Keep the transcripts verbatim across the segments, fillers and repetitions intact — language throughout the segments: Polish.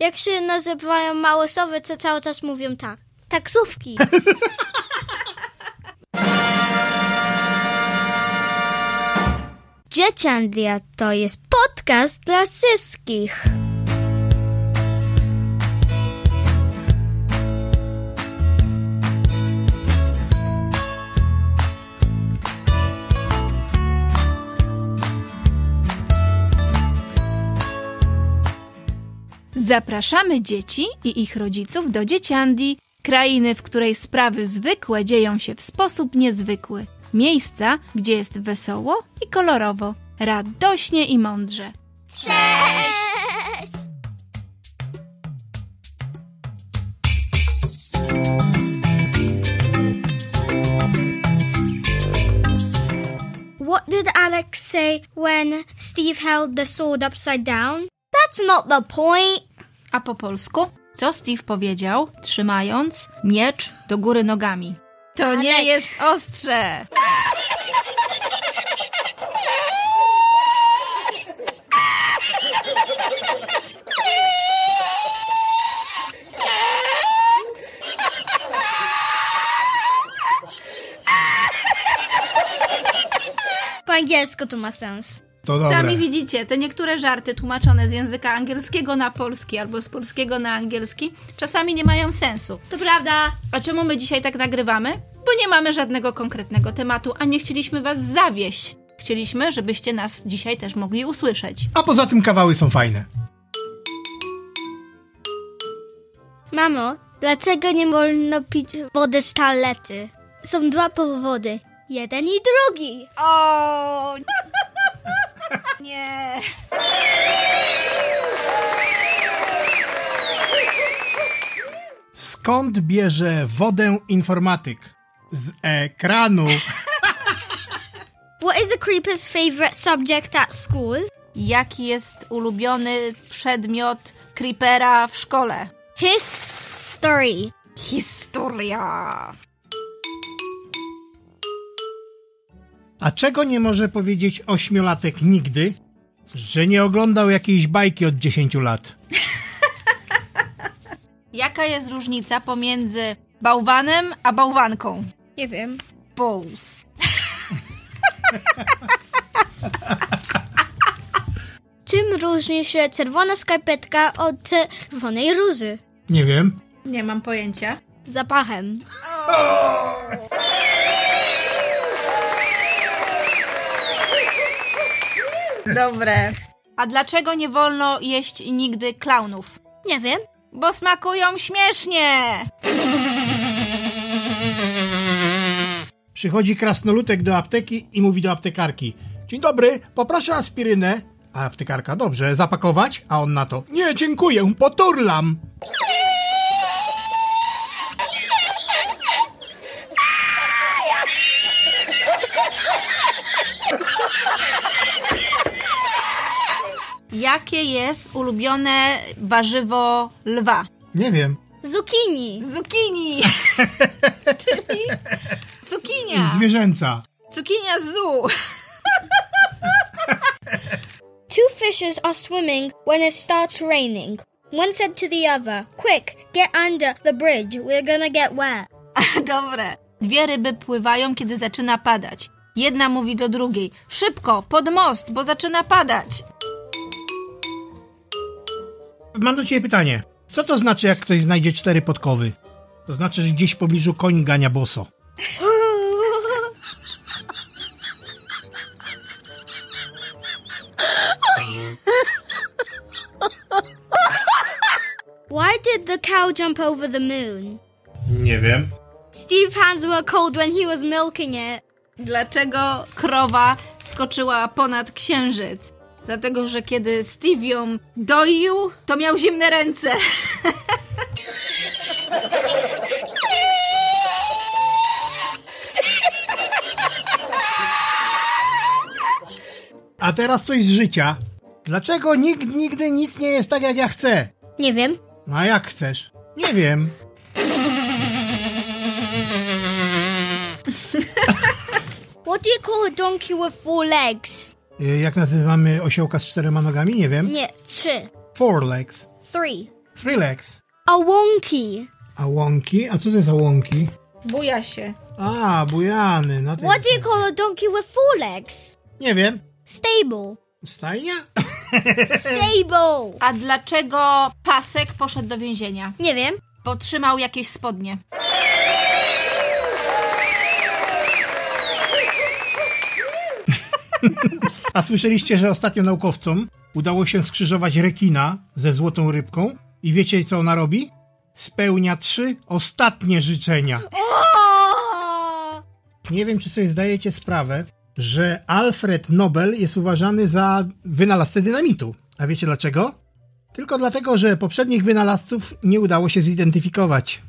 jak się nazywają małe sowy, co cały czas mówią tak. Taksówki. Dzieciandia to jest podcast dla wszystkich. Zapraszamy dzieci i ich rodziców do Dzieciandii, krainy, w której sprawy zwykłe dzieją się w sposób niezwykły. Miejsca, gdzie jest wesoło i kolorowo, radośnie i mądrze. Cześć! What did Alex say when Steve held the sword upside down? That's not the point. A po polsku? Co Steve powiedział, trzymając miecz do góry nogami? To Alex. Nie jest ostrze! Po angielsku to ma sens. To dobre. Sami widzicie, te niektóre żarty tłumaczone z języka angielskiego na polski albo z polskiego na angielski czasami nie mają sensu. To prawda. A czemu my dzisiaj tak nagrywamy? Bo nie mamy żadnego konkretnego tematu, a nie chcieliśmy was zawieść. Chcieliśmy, żebyście nas dzisiaj też mogli usłyszeć. A poza tym kawały są fajne. Mamo, dlaczego nie wolno pić wody z toalety? Są dwa powody. Jeden i drugi. O. Nie. Skąd bierze wodę informatyk? Z ekranu. What is the creeper's favorite subject at school? Jaki jest ulubiony przedmiot creepera w szkole? History. Historia. A czego nie może powiedzieć ośmiolatek nigdy? Że nie oglądał jakiejś bajki od dziesięciu lat. Jaka jest różnica pomiędzy bałwanem a bałwanką? Nie wiem. Balls. Czym różni się czerwona skarpetka od czerwonej róży? Nie wiem. Nie mam pojęcia. Zapachem. Oh. Dobre. A dlaczego nie wolno jeść nigdy klaunów? Nie wiem. Bo smakują śmiesznie. Przychodzi krasnoludek do apteki i mówi do aptekarki: dzień dobry, poproszę aspirynę. A aptekarka: dobrze, zapakować? A on na to: nie, dziękuję, poturlam. Jakie jest ulubione warzywo lwa? Nie wiem. Zukini. Zukini. Czyli cukinia. Zwierzęca. Cukinia zoo. Two fishes are swimming when it starts raining. One said to the other, quick, get under the bridge, we're gonna get wet. Dobre. Dwie ryby pływają, kiedy zaczyna padać. Jedna mówi do drugiej: szybko, pod most, bo zaczyna padać. Mam do ciebie pytanie. Co to znaczy, jak ktoś znajdzie cztery podkowy? To znaczy, że gdzieś w pobliżu koń gania boso. Why did the cow jump over the moon? Nie wiem. Steve's hands were cold when he was milking it. Dlaczego krowa skoczyła ponad księżyc? Dlatego, że kiedy Steve ją doił, to miał zimne ręce. A teraz coś z życia. Dlaczego nikt nigdy nic nie jest tak, jak ja chcę? Nie wiem. A jak chcesz? Nie wiem. What do you call a donkey with four legs? Jak nazywamy osiołka z czterema nogami? Nie wiem. Nie, trzy. Four legs. Three. Thrillex. Ałąki. Ałąki? A co to jest ałąki? Buja się. A, bujany. No What do you call a donkey with four legs? Nie wiem. Stable. Stajnia? Stable. A dlaczego Pasek poszedł do więzienia? Nie wiem. Bo trzymał jakieś spodnie. A słyszeliście, że ostatnio naukowcom udało się skrzyżować rekina ze złotą rybką? I wiecie, co ona robi? Spełnia trzy ostatnie życzenia. Nie wiem, czy sobie zdajecie sprawę, że Alfred Nobel jest uważany za wynalazcę dynamitu. A wiecie dlaczego? Tylko dlatego, że poprzednich wynalazców nie udało się zidentyfikować.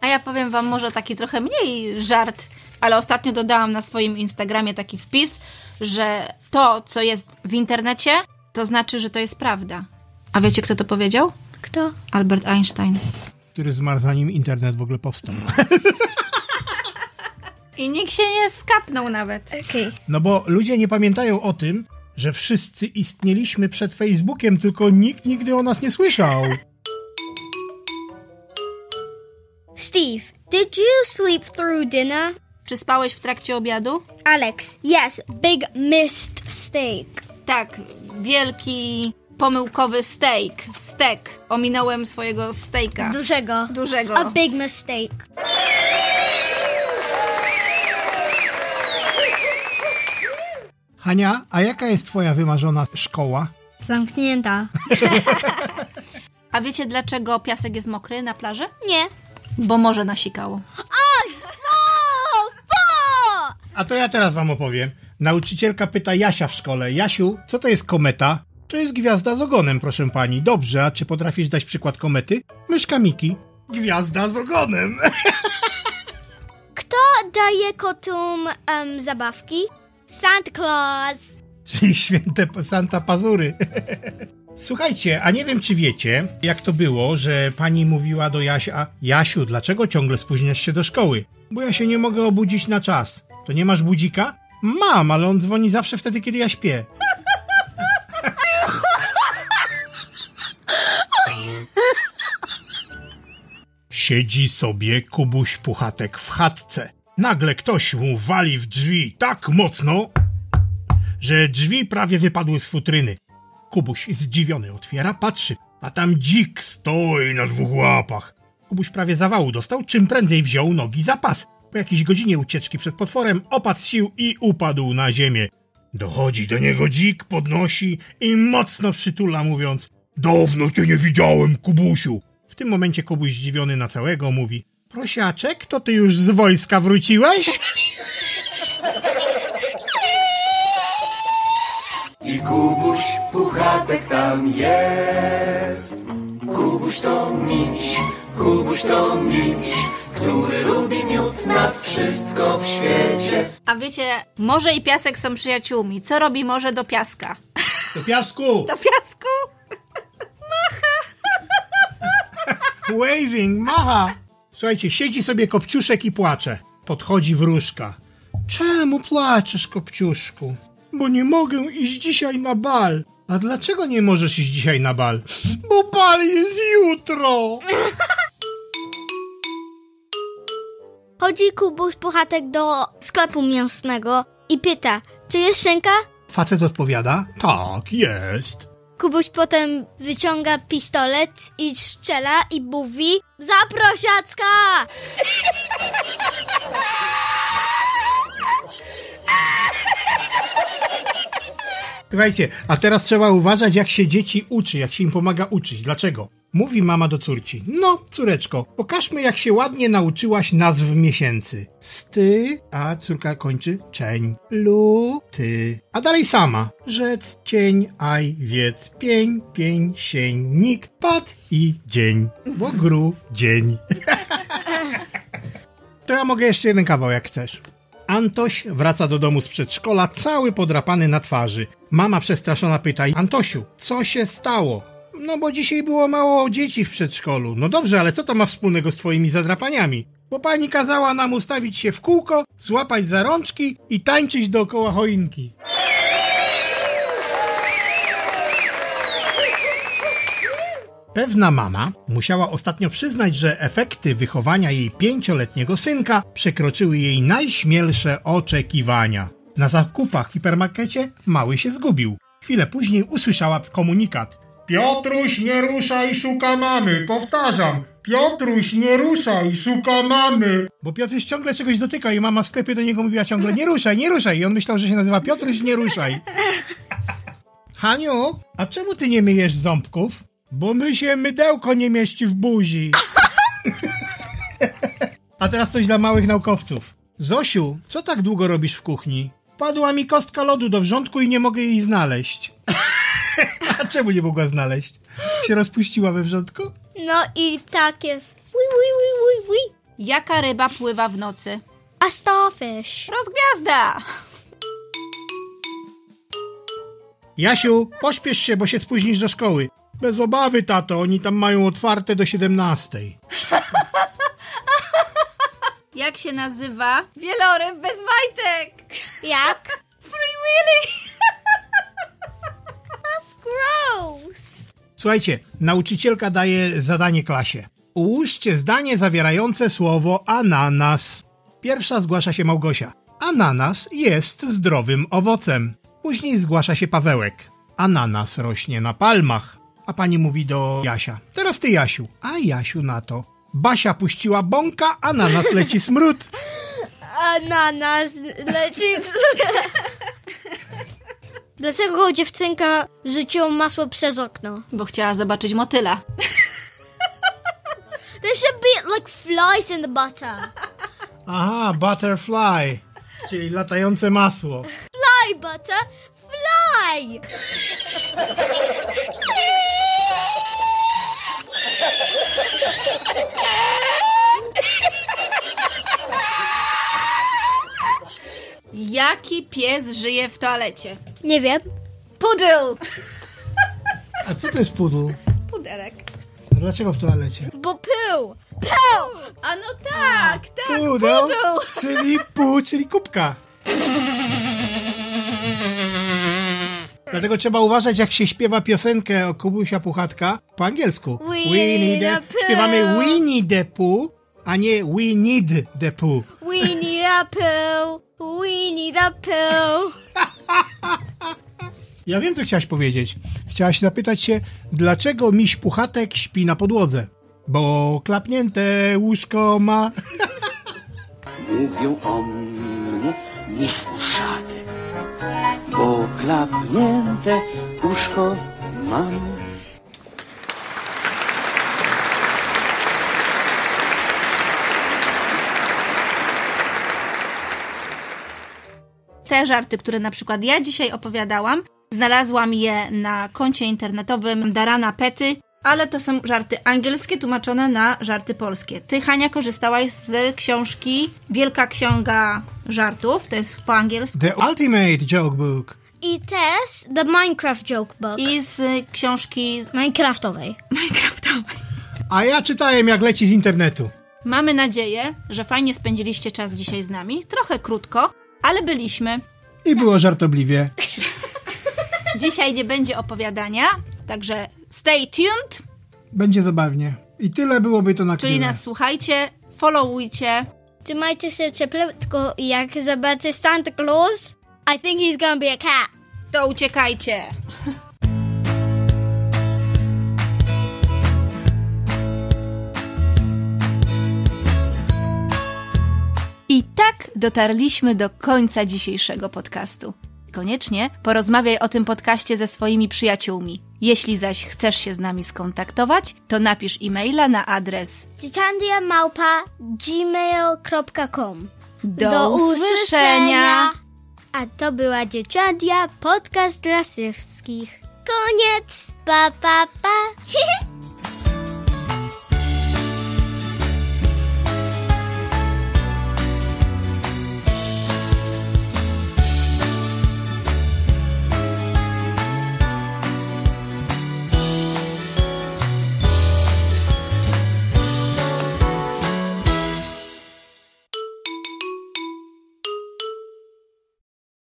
A ja powiem wam może taki trochę mniej żart, ale ostatnio dodałam na swoim Instagramie taki wpis, że to, co jest w internecie, to znaczy, że to jest prawda. A wiecie, kto to powiedział? Kto? Albert Einstein. Który zmarł, zanim internet w ogóle powstał. I nikt się nie skapnął nawet. Okay. No bo ludzie nie pamiętają o tym, że wszyscy istnieliśmy przed Facebookiem, tylko nikt nigdy o nas nie słyszał. Steve, did you sleep through dinner? Czy spałeś w trakcie obiadu? Alex, yes, big missed steak. Tak, wielki pomyłkowy steak. Stek. Ominąłem swojego steaka. Dużego. Dużego. A big mistake. Hania, a jaka jest twoja wymarzona szkoła? Zamknięta. A wiecie, dlaczego piasek jest mokry na plaży? Nie. Bo morze nasikało. Oj, bo, bo! A to ja teraz wam opowiem. Nauczycielka pyta Jasia w szkole. Jasiu, co to jest kometa? To jest gwiazda z ogonem, proszę pani. Dobrze, a czy potrafisz dać przykład komety? Myszka Miki. Gwiazda z ogonem. Kto daje kotom um, zabawki? Santa Claus. Czyli święte Santa Pazury. Słuchajcie, a nie wiem, czy wiecie, jak to było, że pani mówiła do Jasia: Jasiu, dlaczego ciągle spóźniasz się do szkoły? Bo ja się nie mogę obudzić na czas. To nie masz budzika? Mam, ale on dzwoni zawsze wtedy, kiedy ja śpię. Siedzi sobie Kubuś Puchatek w chatce. Nagle ktoś mu wali w drzwi tak mocno, że drzwi prawie wypadły z futryny. Kubuś zdziwiony otwiera, patrzy, a tam dzik stoi na dwóch łapach. Kubuś prawie zawału dostał, czym prędzej wziął nogi za pas. Po jakiejś godzinie ucieczki przed potworem opadł z sił i upadł na ziemię. Dochodzi do niego dzik, podnosi i mocno przytula, mówiąc: dawno cię nie widziałem, Kubusiu. W tym momencie Kubuś zdziwiony na całego mówi: prosiaczek, to ty już z wojska wróciłeś? I Kubuś Puchatek tam jest. Kubuś to miś, Kubuś to miś, który lubi miód nad wszystko w świecie. A wiecie, morze i piasek są przyjaciółmi. Co robi morze do piaska? Do piasku! Do piasku! Macha! Waving, macha! Słuchajcie, siedzi sobie Kopciuszek i płacze. Podchodzi wróżka. Czemu płaczesz, Kopciuszku? Bo nie mogę iść dzisiaj na bal. A dlaczego nie możesz iść dzisiaj na bal? Bo bal jest jutro. Chodzi Kubuś Puchatek do sklepu mięsnego i pyta, czy jest szynka? Facet odpowiada, tak, jest. Kubuś potem wyciąga pistolet i strzela i mówi, zaprosiacka! Słuchajcie, a teraz trzeba uważać, jak się dzieci uczy, jak się im pomaga uczyć. Dlaczego? Mówi mama do córci. No, córeczko, pokażmy, jak się ładnie nauczyłaś nazw miesięcy. Sty, a córka kończy czeń. Lu, ty. A dalej sama. Rzec, cień, aj, wiec, pień, pień, sień, nik, pat i dzień. Bo gru, dzień. To ja mogę jeszcze jeden kawał, jak chcesz. Antoś wraca do domu z przedszkola, cały podrapany na twarzy. Mama przestraszona pyta, Antosiu, co się stało? No bo dzisiaj było mało dzieci w przedszkolu. No dobrze, ale co to ma wspólnego z twoimi zadrapaniami? bo pani kazała nam ustawić się w kółko, złapać za rączki i tańczyć dookoła choinki. Pewna mama musiała ostatnio przyznać, że efekty wychowania jej pięcioletniego synka przekroczyły jej najśmielsze oczekiwania. Na zakupach w hipermarkecie mały się zgubił. Chwilę później usłyszała komunikat. Piotruś, nie ruszaj, szuka mamy. Powtarzam, Piotruś, nie ruszaj, szuka mamy. Bo Piotruś ciągle czegoś dotykał i mama w sklepie do niego mówiła ciągle nie ruszaj, nie ruszaj. I on myślał, że się nazywa Piotruś, nie ruszaj. Haniu, a czemu ty nie myjesz ząbków? Bo my się mydełko nie mieści w buzi. A teraz coś dla małych naukowców. Zosiu, co tak długo robisz w kuchni? Padła mi kostka lodu do wrzątku i nie mogę jej znaleźć. A czemu nie mogła znaleźć? Się rozpuściła we wrzątku? No i tak jest. Ui, ui, ui, ui, ui. Jaka ryba pływa w nocy? A starfish. Rozgwiazda! Jasiu, pośpiesz się, bo się spóźnisz do szkoły. Bez obawy, tato, oni tam mają otwarte do siedemnastej. Jak się nazywa? Wieloryb bez majtek. Jak? Free Willy. That's gross. Słuchajcie, nauczycielka daje zadanie klasie. Ułóżcie zdanie zawierające słowo ananas. Pierwsza zgłasza się Małgosia. Ananas jest zdrowym owocem. Później zgłasza się Pawełek. Ananas rośnie na palmach. A pani mówi do Jasia. Teraz ty, Jasiu. A Jasiu na to. Basia puściła bąka, a na nas leci smród. A na nas leci smród. Dlaczego dziewczynka rzuciła masło przez okno? Bo chciała zobaczyć motyla. There should be like flies in the butter. Aha, butterfly. Czyli latające masło. Fly, butter, fly! Jaki pies żyje w toalecie? Nie wiem. Pudel! A co to jest pudel? Pudelek. A dlaczego w toalecie? Bo pył! Pył! A no tak, A, tak, pudel, pudel! Czyli pół, czyli kubka. Dlatego trzeba uważać, jak się śpiewa piosenkę o Kubusia Puchatka po angielsku. We, we need a poo. Śpiewamy Winnie the Pooh, a nie we need the Pooh. We need a poo. We need a poo. Ja wiem, co chciałaś powiedzieć. Chciałaś zapytać się, dlaczego miś Puchatek śpi na podłodze? Bo klapnięte łóżko ma. Mówią o mnie miś uszaty. Bo klapnięte uszko mam. Te żarty, które na przykład ja dzisiaj opowiadałam, znalazłam je na koncie internetowym Darana Petty, ale to są żarty angielskie tłumaczone na żarty polskie. Ty, Hania, korzystałaś z książki Wielka Księga Żartów, to jest po angielsku. The Ultimate Jokebook. I też The Minecraft Jokebook. I z książki Minecraftowej. Minecraftowej. A ja czytałem, jak leci z internetu. Mamy nadzieję, że fajnie spędziliście czas dzisiaj z nami. Trochę krótko, ale byliśmy. I było żartobliwie. Dzisiaj nie będzie opowiadania, także stay tuned. Będzie zabawnie. I tyle byłoby to na chwilę. Czyli nas słuchajcie, followujcie. Trzymajcie się cieplutko i jak zobaczycie Santa Claus, I think he's gonna be a cat. To uciekajcie. I tak dotarliśmy do końca dzisiejszego podcastu. Koniecznie porozmawiaj o tym podcaście ze swoimi przyjaciółmi. Jeśli zaś chcesz się z nami skontaktować, to napisz e-maila na adres dzieciandia małpa gmail kropka com. Do, Do usłyszenia. usłyszenia! A to była Dzieciandia, podcast dla wszystkich. Koniec! Pa, pa, pa!